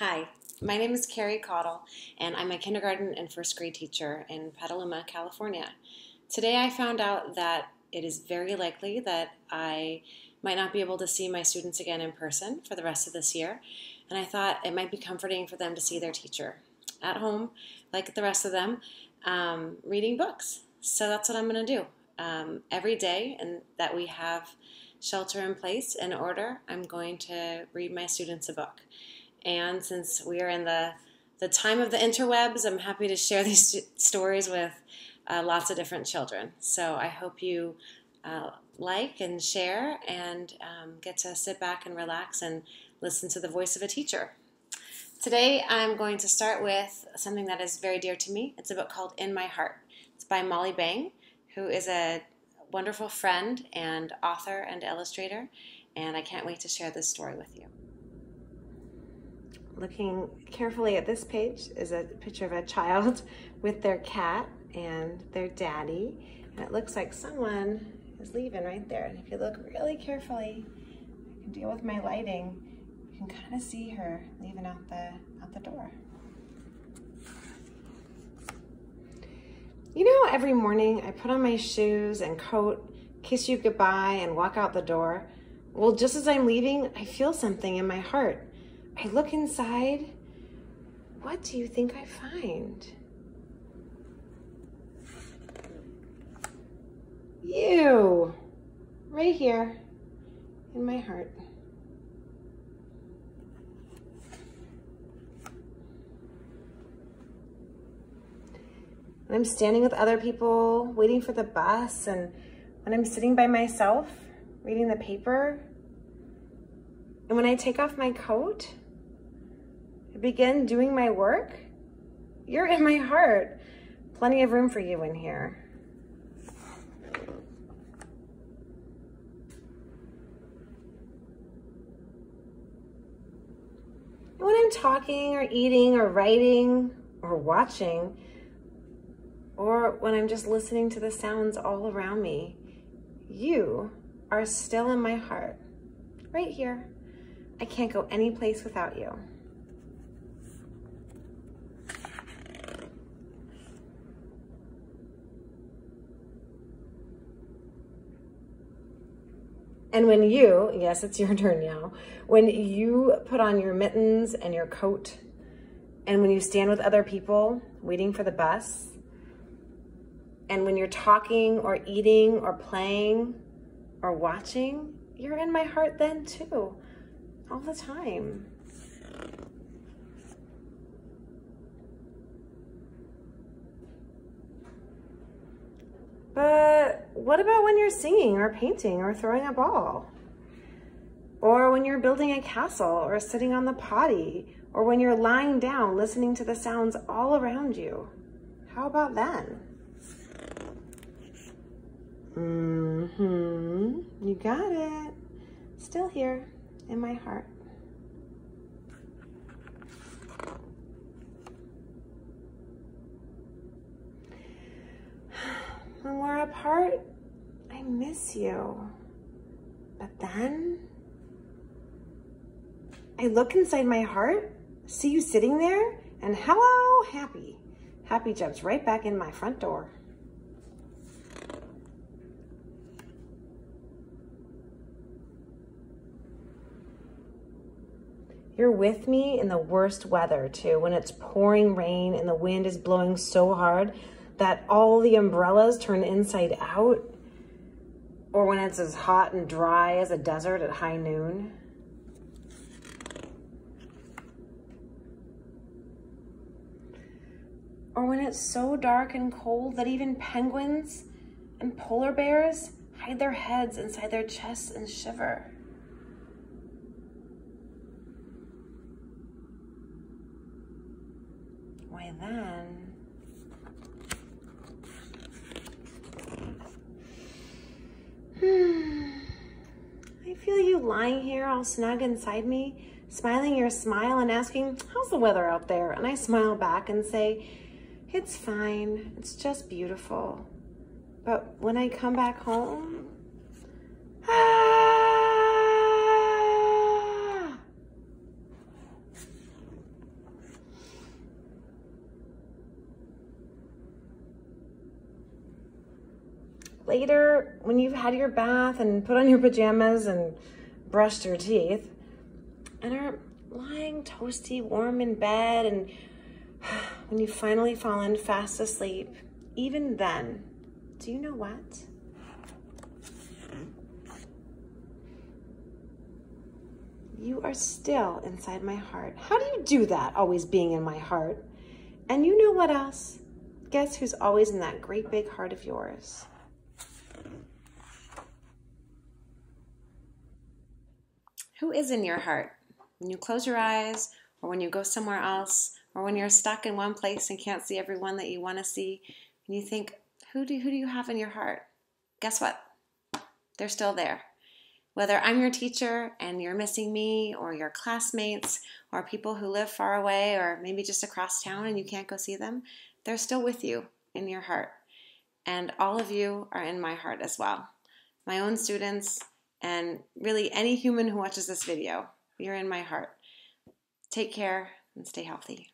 Hi, my name is Carrie Caudle, and I'm a kindergarten and first grade teacher in Petaluma, California. Today I found out that it is very likely that I might not be able to see my students again in person for the rest of this year, and I thought it might be comforting for them to see their teacher at home, like the rest of them, reading books. So that's what I'm going to do. Every day and that we have shelter in place in order, I'm going to read my students a book. And since we are in the time of the interwebs, I'm happy to share these stories with lots of different children. So I hope you like and share and get to sit back and relax and listen to the voice of a teacher. Today I'm going to start with something that is very dear to me. It's a book called In My Heart. It's by Molly Bang, who is a wonderful friend and author and illustrator, and I can't wait to share this story with you. Looking carefully at this page is a picture of a child with their cat and their daddy. And it looks like someone is leaving right there. And if you look really carefully, I can deal with my lighting, you can kind of see her leaving out the door. You know, every morning I put on my shoes and coat, kiss you goodbye, and walk out the door. Well, just as I'm leaving, I feel something in my heart. I look inside. What do you think I find? You! Right here in my heart. When I'm standing with other people, waiting for the bus, and when I'm sitting by myself, reading the paper, and when I take off my coat, begin doing my work, you're in my heart. Plenty of room for you in here. And when I'm talking or eating or writing or watching, or when I'm just listening to the sounds all around me, you are still in my heart, right here. I can't go any place without you. And when you, yes, it's your turn now, when you put on your mittens and your coat, and when you stand with other people waiting for the bus, and when you're talking or eating or playing or watching, you're in my heart then too, all the time. But what about when you're singing or painting or throwing a ball? Or when you're building a castle or sitting on the potty? Or when you're lying down listening to the sounds all around you? How about then? You got it. Still here in my heart. When we're apart, I miss you. But then I look inside my heart, see you sitting there, and hello, Happy. Happy jumps right back in my front door. You're with me in the worst weather too, when it's pouring rain and the wind is blowing so hard that all the umbrellas turn inside out, or when it's as hot and dry as a desert at high noon. Or when it's so dark and cold that even penguins and polar bears hide their heads inside their chests and shiver. Why then, I feel you lying here all snug inside me, smiling your smile and asking, how's the weather out there? And I smile back and say, it's fine, it's just beautiful. But when I come back home, later, when you've had your bath and put on your pajamas and brushed your teeth and are lying toasty, warm in bed, and when you've finally fallen fast asleep, even then, do you know what? You are still inside my heart. How do you do that, always being in my heart? And you know what else? Guess who's always in that great big heart of yours? Who is in your heart? When you close your eyes, or when you go somewhere else, or when you're stuck in one place and can't see everyone that you want to see, and you think, who do you have in your heart? Guess what? They're still there. Whether I'm your teacher and you're missing me, or your classmates, or people who live far away, or maybe just across town and you can't go see them, they're still with you in your heart. And all of you are in my heart as well. My own students, and really any human who watches this video, you're in my heart. Take care and stay healthy.